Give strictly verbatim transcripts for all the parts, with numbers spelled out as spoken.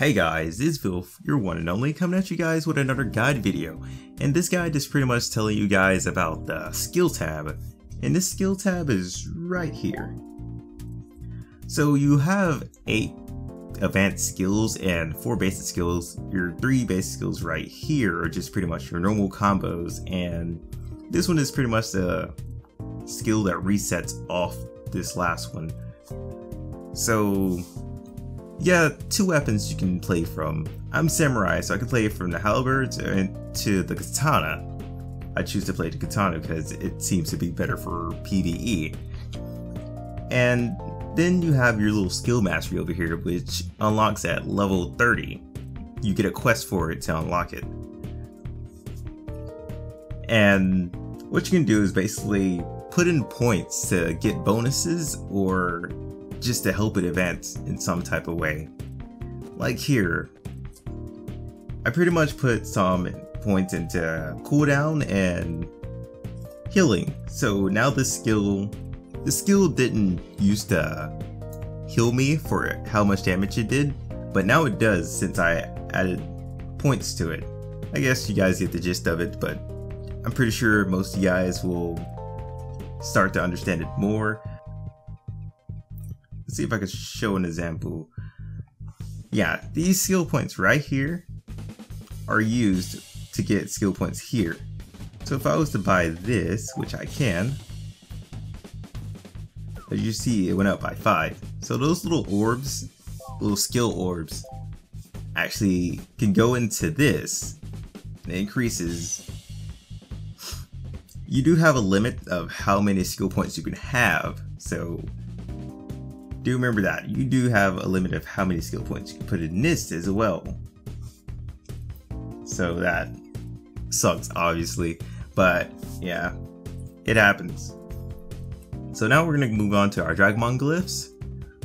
Hey guys, it's Vilf, your one and only, coming at you guys with another guide video. And this guide is pretty much telling you guys about the skill tab. And this skill tab is right here. So you have eight advanced skills and four basic skills. Your three basic skills right here are just pretty much your normal combos. And this one is pretty much the skill that resets off this last one. So yeah, two weapons you can play from. I'm Samurai, so I can play from the Halberds and to the Katana. I choose to play the Katana because it seems to be better for PvE. And then you have your little skill mastery over here, which unlocks at level thirty. You get a quest for it to unlock it. And what you can do is basically put in points to get bonuses or just to help it advance in some type of way. Like here, I pretty much put some points into cooldown and healing. So now this skill, the skill didn't used to heal me for how much damage it did, but now it does since I added points to it. I guess you guys get the gist of it, but I'm pretty sure most of you guys will start to understand it more. Let's see if I could show an example. Yeah, these skill points right here are used to get skill points here. So if I was to buy this, which I can, as you see, it went up by five. So those little orbs, little skill orbs, actually can go into this. It increases. You do have a limit of how many skill points you can have, so do remember that. You do have a limit of how many skill points you can put in this as well. So that sucks, obviously. But yeah, it happens. So now we're going to move on to our Dragomon glyphs.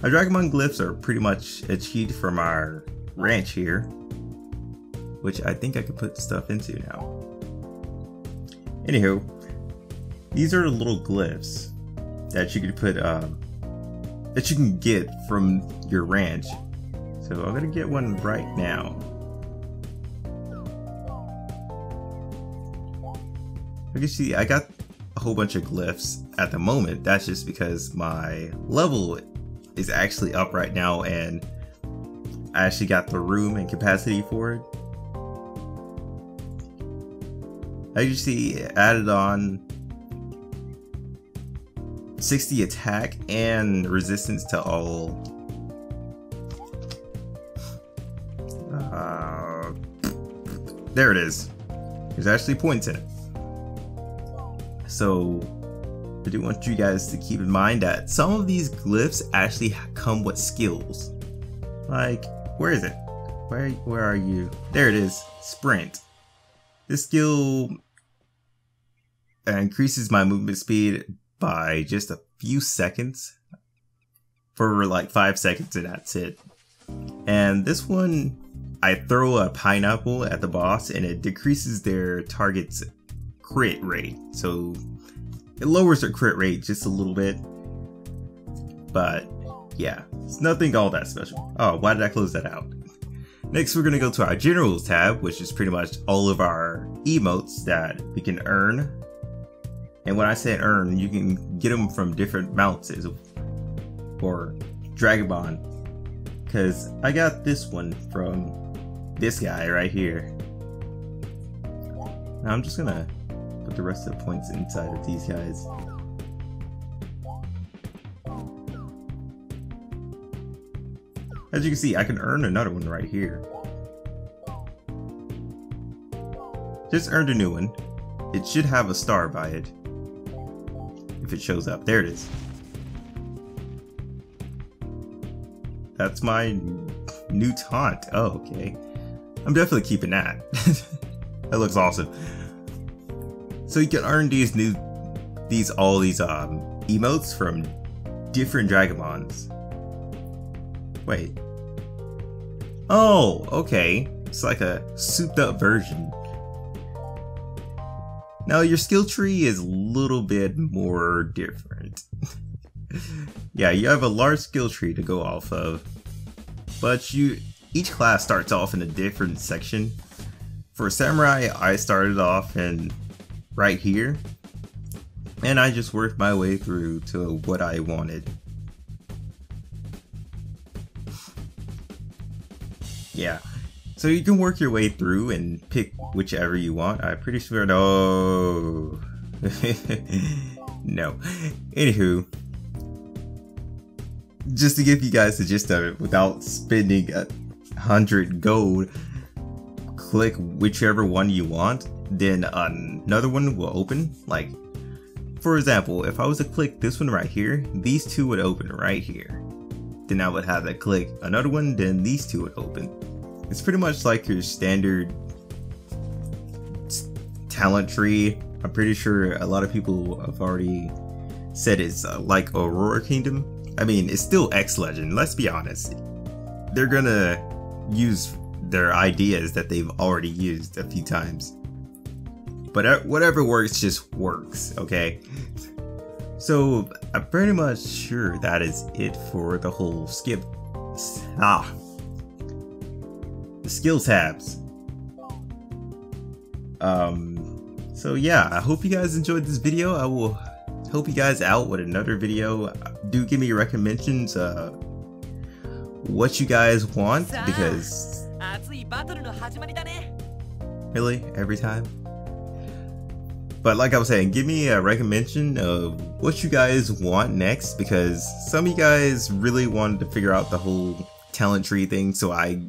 Our Dragomon glyphs are pretty much achieved from our ranch here, which I think I can put stuff into now. Anywho, these are the little glyphs that you could put um, that you can get from your ranch. So I'm gonna get one right now. I can see I got a whole bunch of glyphs at the moment. That's just because my level is actually up right now and I actually got the room and capacity for it. I can see it added on sixty attack and resistance to all uh, there it is. There's actually points in it. So I do want you guys to keep in mind that some of these glyphs actually come with skills. Like, where is it? Where, where are you? There it is. Sprint. This skill increases my movement speed by just a few seconds, for like five seconds, and that's it. And this one, I throw a pineapple at the boss and it decreases their target's crit rate, so it lowers their crit rate just a little bit. But yeah, it's nothing all that special. Oh, why did I close that out? Next we're going to go to our generals tab, which is pretty much all of our emotes that we can earn. And when I say earn, you can get them from different mounts or Dragonbond. Because I got this one from this guy right here. Now I'm just going to put the rest of the points inside of these guys. As you can see, I can earn another one right here. Just earned a new one. It should have a star by it. If it shows up, there it is. That's my new taunt. Oh, okay. I'm definitely keeping that. That looks awesome. So you can earn these new, these all these um emotes from different Dragomons. Wait. Oh, okay. It's like a souped-up version. Now your skill tree is a little bit more different. Yeah, you have a large skill tree to go off of, but you Each class starts off in a different section. For Samurai, I started off in right here, and I just worked my way through to what I wanted. Yeah, so you can work your way through and pick whichever you want. I'm pretty sure, oh, no. Anywho, just to give you guys the gist of it without spending a hundred gold, click whichever one you want, then another one will open. Like, for example, if I was to click this one right here, these two would open right here. Then I would have to click another one, then these two would open. It's pretty much like your standard talent tree. I'm pretty sure a lot of people have already said it's uh, like Aurora Kingdom. I mean, it's still X Legend, let's be honest. They're gonna use their ideas that they've already used a few times. But whatever works just works, okay? So I'm pretty much sure that is it for the whole skip. Ah, the skill tabs. Um, so yeah, I hope you guys enjoyed this video. I will help you guys out with another video. Do give me recommendations, uh, what you guys want, because really every time. But like I was saying, give me a recommendation of what you guys want next, because some of you guys really wanted to figure out the whole talent tree thing, so I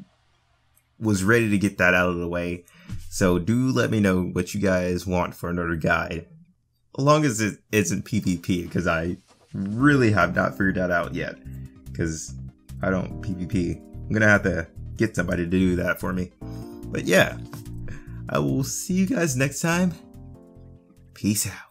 was ready to get that out of the way. So do let me know what you guys want for another guide, as long as it isn't PvP, because I really have not figured that out yet, because I don't PvP. I'm gonna have to get somebody to do that for me. But yeah, I will see you guys next time. Peace out.